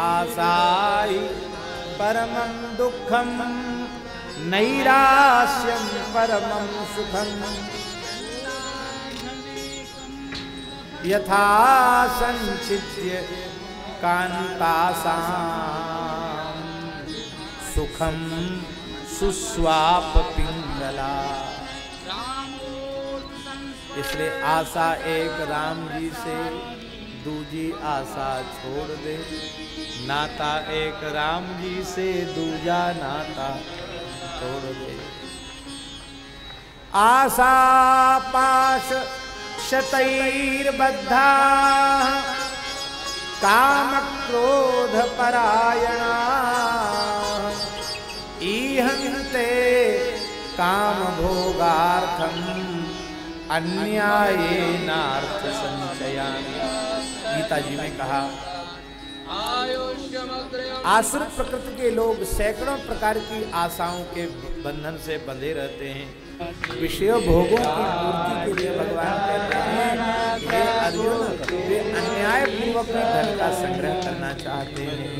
आसाई परमं दुःखं नैराश्यं परमं सुखं यथा संचित्य कान्तासां सुखं सुस्वाप पिंगला। इसलिए आशा एक राम जी से, दूजी आशा छोड़ दे। नाता एक राम जी से, दूजा नाता छोड़ दे। आशा पाश शतैर बद्धा काम क्रोध परायणा ईहन्ते काम भोगार्थम अन्यायेनार्थ संचयामि। गीता जी में कहा आसुर प्रकृति के लोग सैकड़ों प्रकार की आशाओं के बंधन से बंधे रहते हैं। विषय भोगों की पूर्ति के लिए भगवान कहते हैं हे अर्जुन, वे अन्याय पूर्वक धन का संग्रह करना चाहते हैं।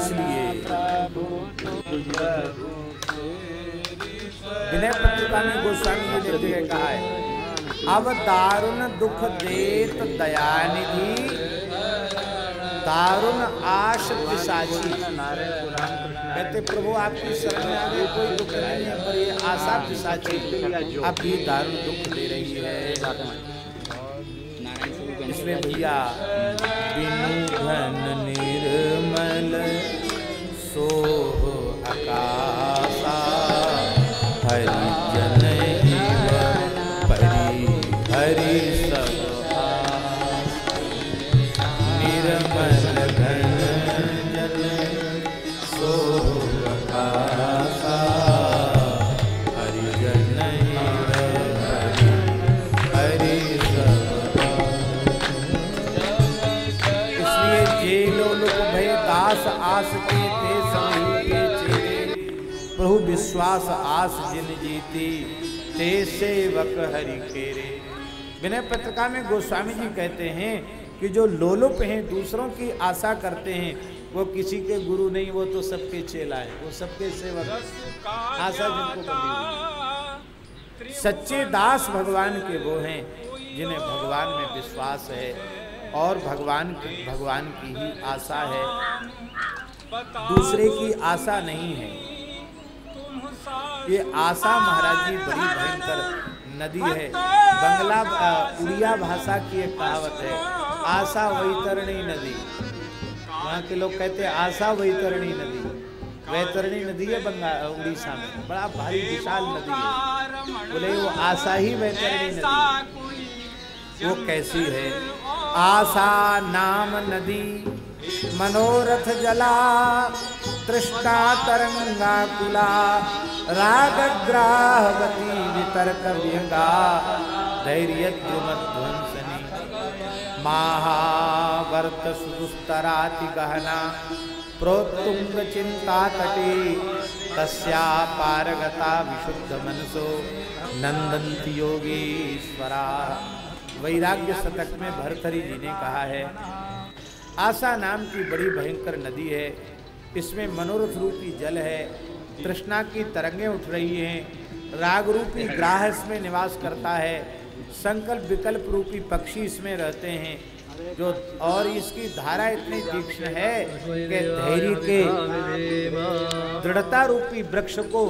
इसलिए विनय पत्रिका में गोस्वामी जी ने कहा है अब दारुण दुख देत दयानिधि दारुण आश पिशाची। कहते प्रभु आपकी शरण में आगे कोई दुख नहीं है, पर ये आशा पिशाची अब भी दारुण दुख दे रही है। इसमें भैया बिनुधन निर्मल सोह आकाशा हरिजन प्रभु विश्वास आस जिन जीती ते सेवक हरि केरे। विनय पत्रिका में गोस्वामी जी कहते हैं कि जो लोलुप हैं, दूसरों की आशा करते हैं, वो किसी के गुरु नहीं, वो तो सबके चेला है, वो सबके सेवक। आशा जिनको बनी, सच्चे दास भगवान के वो हैं जिन्हें भगवान में विश्वास है और भगवान की ही आशा है, दूसरे की आशा नहीं है। ये आशा महाराज जी बड़ी भयंकर नदी है। बंगला उड़िया भाषा की एक कहावत है आशा वैतरणी नदी। वहाँ के लोग कहते हैं आशा वैतरणी नदी। वैतरणी नदी है बंगाल उड़ीसा में, बड़ा भारी विशाल नदी है। बोले वो आशा ही वैतरणी नदी। वो कैसी है? आशा नाम नदी मनोरथ जला तृष्णा तरंगा कुला रागग्राहवती वितर्क व्यंगा धैर्य मध्वंसनी महावर्त सुदुस्तराति गहना प्रोत्तुंग चिंता तटे तस्या पारगता विशुद्ध मनसो नंदंति योगीश्वरा। वैराग्य शतक में भर्तृहरि जी ने कहा है आशा नाम की बड़ी भयंकर नदी है, इसमें मनोरथ रूपी जल है, तृष्णा की तरंगें उठ रही हैं, राग रूपी ग्राह इसमें निवास करता है, संकल्प विकल्प रूपी पक्षी इसमें रहते हैं जो, और इसकी धारा इतनी तीक्ष्ण है कि धैर्य के दृढ़ता रूपी वृक्ष को,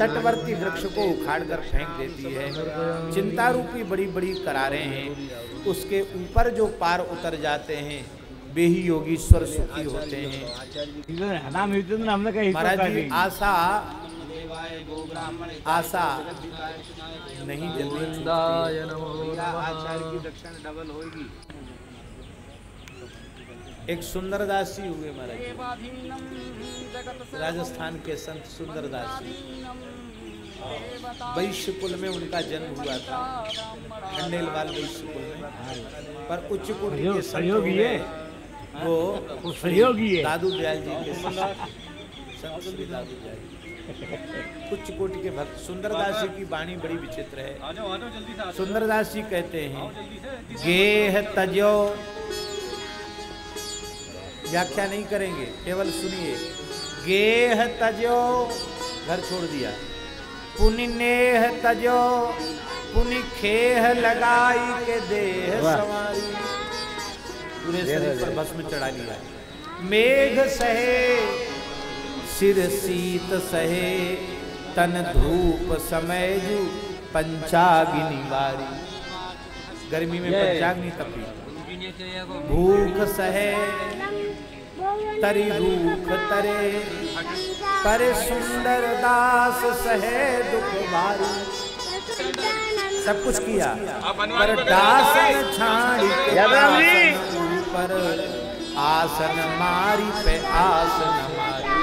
तटवर्ती वृक्ष को उखाड़ कर फेंक देती है। चिंता रूपी बड़ी बड़ी करारें हैं, उसके ऊपर जो पार उतर जाते हैं वे ही योगीश्वर सुखी होते हैं। महाराज जी आशा नहीं जल्दी। एक सुंदरदास जी हुए महाराज, राजस्थान के संत सुंदरदास जी। वैश्य कुल में उनका जन्म हुआ था, खंडेलवाल वैश्य कुल में। पर उच्च कुल के सहयोगी है वो सहयोगी है दादू दयाल जी के साथ। कुछ कोटि के भक्त सुंदरदास जी की वाणी बड़ी विचित्र है। सुंदरदास जी कहते हैं, गेह तजो, व्याख्या नहीं करेंगे, केवल सुनिए। गेह तजो, घर छोड़ दिया। पुनिनेह तजो, पुनि खेह लगाई के देह सवारी, पूरे शरीर पर भस्म चढ़ा लिया। मेघ सहे, सिर सीत सहे, तन धूप समय जू पंचाग्नि बारी, गर्मी में पंचाग्नि तपी। भूख सहे, तरी रूख तरे, पर सुंदरदास सहे दुख भारी। सब कुछ किया पर दास छाड़ी, पर आसन मारी पे आसन मारी।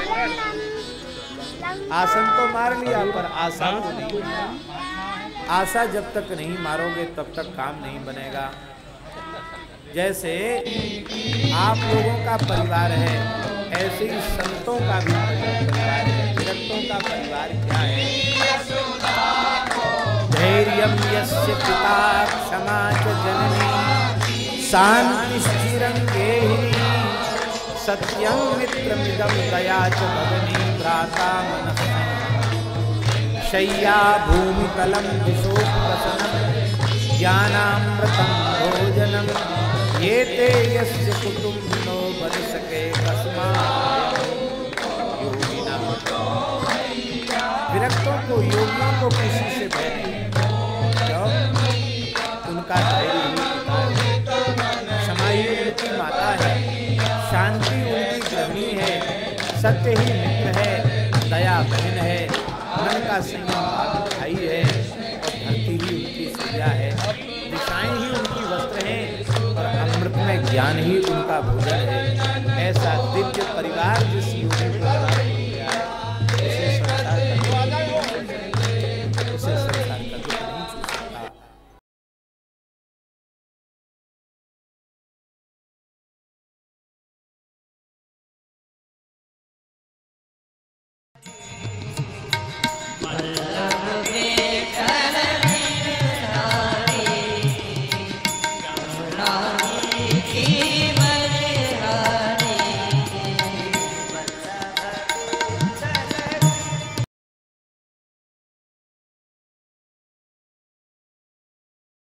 आसन तो मार लिया पर आशा तो नहीं। आशा जब तक नहीं मारोगे तब तक काम नहीं बनेगा। जैसे आप लोगों का परिवार है, ऐसे ही संतों का भी परिवार है। संतों का परिवार क्या है? धैर्यम यस्य पिता, क्षमा च जननी, शांति स्थिरंगेहि, सत्यम मित्रमिदम, दया च भगनी भ्राता मनः। शय्या भूमितलं दिशो प्रसन्नं, ज्ञानामृतं भोजनं, ये ते यस्य कुटुम्बिनो वदसके कस्मात्। योगिनां विरक्तों को, योगियों को किसी से भय नहीं। उनका धैर्य समायुक्त की माता है, शांति उनकी गृहिणी है, सत्य ही मित्र है, दया बहन है, मन का संयम भाई है, और धरती ही उनकी सजा है, दिशाएं ही उनकी वस्त्र हैं, और अमृत में ज्ञान ही उनका भोजन है। ऐसा दिव्य परिवार जिसमें